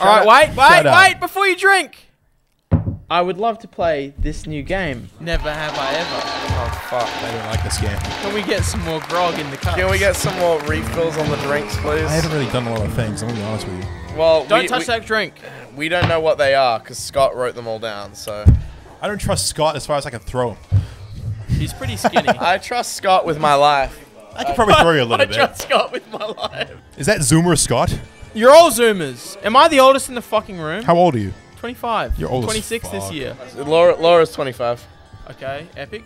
All right, wait, before you drink. I would love to play this new game. Never have I ever. Oh, fuck. I don't like this game. Can we get some more grog in the cups? Can we get some more refills on the drinks, please? I haven't really done a lot of things, I'm going to be honest with you. Well, Don't touch that drink. We don't know what they are, because Scott wrote them all down, so... I don't trust Scott as far as I can throw him. He's pretty skinny. I trust Scott with my life. I could probably throw you a little bit. I trust Scott with my life. Is that Zoomer Scott? You're all Zoomers. Am I the oldest in the fucking room? How old are you? 25. You're old 26 this year. Laura's 25. Okay, epic.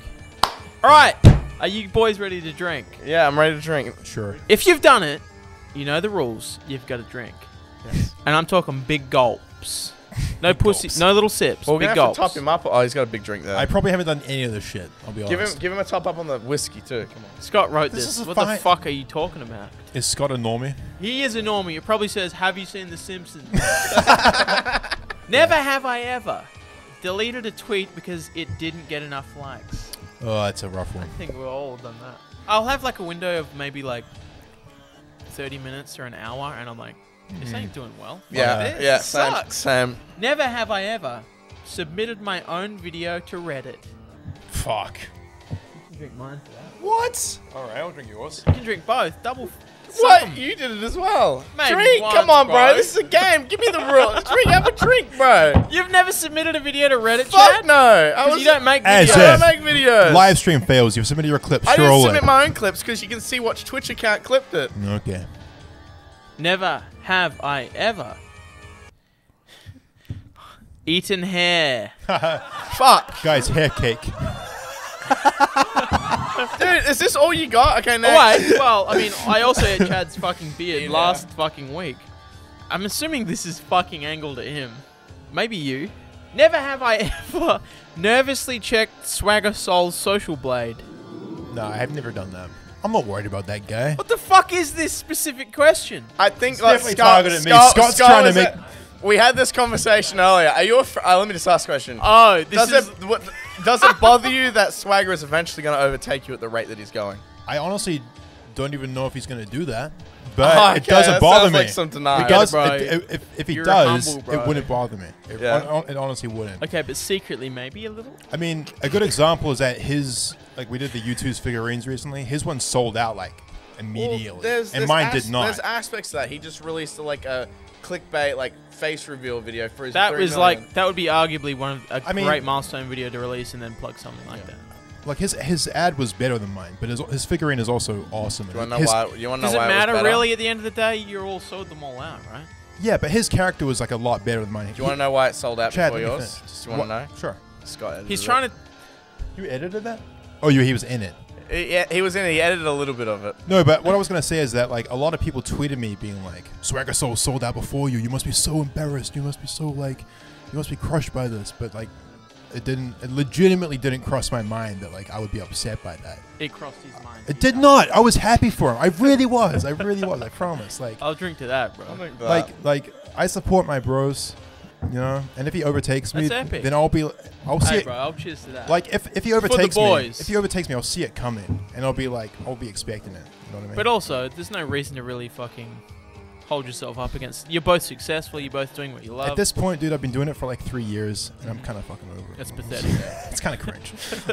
All right. Are you boys ready to drink? Yeah, I'm ready to drink. Sure. If you've done it, you know the rules. You've got to drink. Yes. And I'm talking big gulps. No big pussy, gulps. No little sips. Well, big gulps. Top him up. Oh, he's got a big drink there. I probably haven't done any of this shit. I'll be honest. Give him a top up on the whiskey too. Come on. Scott wrote this. What the fuck are you talking about? Is Scott a normie? He is a normie. It probably says, "Have you seen The Simpsons?" Never have I ever deleted a tweet because it didn't get enough likes. Oh, that's a rough one. I think we've all done that. I'll have like a window of maybe like 30 minutes or an hour, and I'm like, this ain't doing well. Yeah, this sucks. Same. Never have I ever submitted my own video to Reddit. Fuck. You can drink mine for that. What? All right, I'll drink yours. You can drink both. Double. What? You did it as well. Mate, drink! Come on, bro. This is a game. Give me the rules. Drink. Have a drink, bro. You've never submitted a video to Reddit, Chad? No. Because you don't make videos. I don't make videos. Livestream fails. You've submitted your clips. I didn't submit my own clips because you can see what Twitch account clipped it. Okay. Never have I ever eaten hair. Fuck. Guys, hair cake. Dude, is this all you got? Okay, next. Wait, well, I mean, I also had Chad's fucking beard last fucking week. I'm assuming this is fucking angled at him. Maybe you. Never have I ever nervously checked Swagger Soul's social blade. No, I have never done that. I'm not worried about that guy. What the fuck is this specific question? I think it's like Scott's trying to make... We had this conversation earlier. Are you? Let me just ask a question. Oh, this does it bother you that Swagger is eventually going to overtake you at the rate that he's going? I honestly don't even know if he's going to do that, but it doesn't bother me. Like some denial, because if he does, it wouldn't bother me. It honestly wouldn't. Okay, but secretly maybe a little. I mean, a good example is that his we did the U2's figurines recently. His one sold out like immediately, and mine did not. There's aspects to that. He just released like a Clickbait face reveal video for his. That was like that would be arguably one of a great milestone video to release, and then plug something like that. Like his ad was better than mine, but his figurine is also awesome. Do you want to know why? Does it matter really? At the end of the day, you all sold them all out, right? Yeah, but his character was like a lot better than mine. Do you want to know why it sold out before yours? Just you want to know? Sure. Scott. He's trying to. You edited that? Oh, he was in it. Yeah, he was in it. He edited a little bit of it. No, but what I was going to say is that like a lot of people tweeted me being like, Swagger Soul sold out before you. You must be so embarrassed. You must be so like, you must be crushed by this. But like, it didn't, it legitimately didn't cross my mind that like I would be upset by that. It crossed his mind. It did not. I was happy for him. I really was. I really was. I promise. Like, I'll drink to that, bro. Like I support my bros. You know, and if he overtakes me, then I'll be, I'll see it. Bro, I'll cheers to that. Like if he overtakes me, I'll see it coming, and I'll be like, I'll be expecting it. You know what I mean? But also, there's no reason to really fucking hold yourself up against. You're both successful. You're both doing what you love. At this point, dude, I've been doing it for like 3 years, and I'm kind of fucking over it. That's pathetic. It's kind of cringe.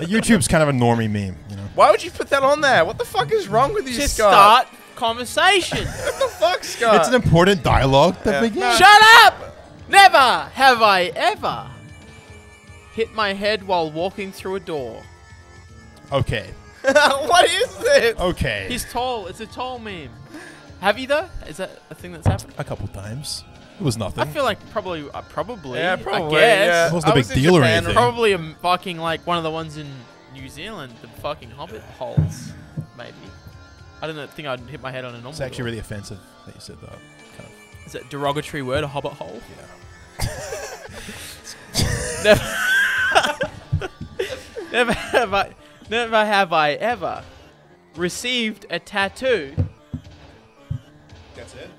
YouTube's kind of a normie meme. You know? Why would you put that on there? What the fuck is wrong with you, Scott? Start conversation. What the fuck, Scott? It's an important dialogue. Shut up. Never have I ever hit my head while walking through a door. Okay. What is this? Okay. He's tall. It's a tall meme. Have you though? Is that a thing that's happened? A couple times. It was nothing. I feel like probably. Yeah, probably. I guess. Yeah. It wasn't a big deal or anything. Probably a fucking like one of the ones in New Zealand, the fucking Hobbit Holes, maybe. I don't think I'd hit my head on a normal. It's actually really offensive that you said that. Kind of. Is that a derogatory word, a hobbit hole? Yeah. never have I ever received a tattoo. That's it?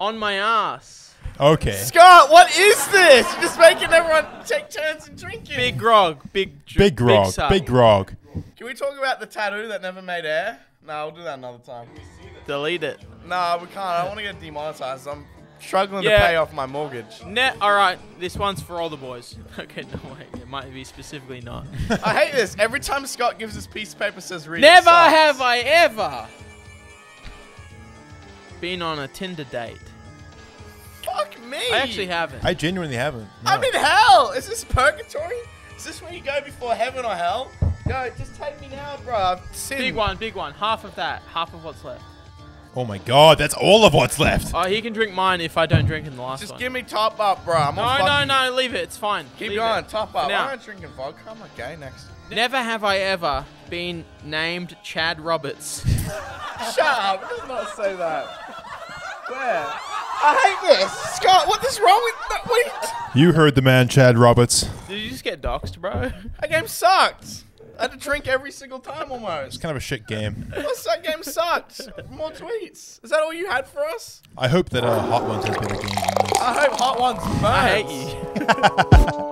On my ass. Okay. Scott, what is this? You're just making everyone take turns and drinking. Big grog. Big grog. Can we talk about the tattoo that never made air? No, we'll do that another time. Delete it. No, we can't. I don't want to get demonetized. I'm struggling to pay off my mortgage. All right, this one's for all the boys. Okay, no wait, it might be specifically not. I hate this. Every time Scott gives us piece of paper, says read. Never have I ever been on a Tinder date. Fuck me. I actually haven't. I genuinely haven't. No. I'm in hell. Is this purgatory? Is this where you go before heaven or hell? No, just take me now, bro. Big one. Half of that. Half of what's left. Oh my god, that's all of what's left. Oh, he can drink mine if I don't drink in the last one. Just give me top up, bro. I'm no, leave it. It's fine. Keep going. Top up. I'm not drinking vodka. I'm not gay next. Never have I ever been named Chad Roberts. Shut up. Does not say that. Where? I hate this. Scott, what is wrong with that? Wait. You heard the man, Chad Roberts. Did you just get doxxed, bro? That game sucked. I had to drink every single time almost. It's kind of a shit game. That game sucked. More tweets. Is that all you had for us? I hope that Hot Ones has been a game. I hope Hot Ones burns. I hate you.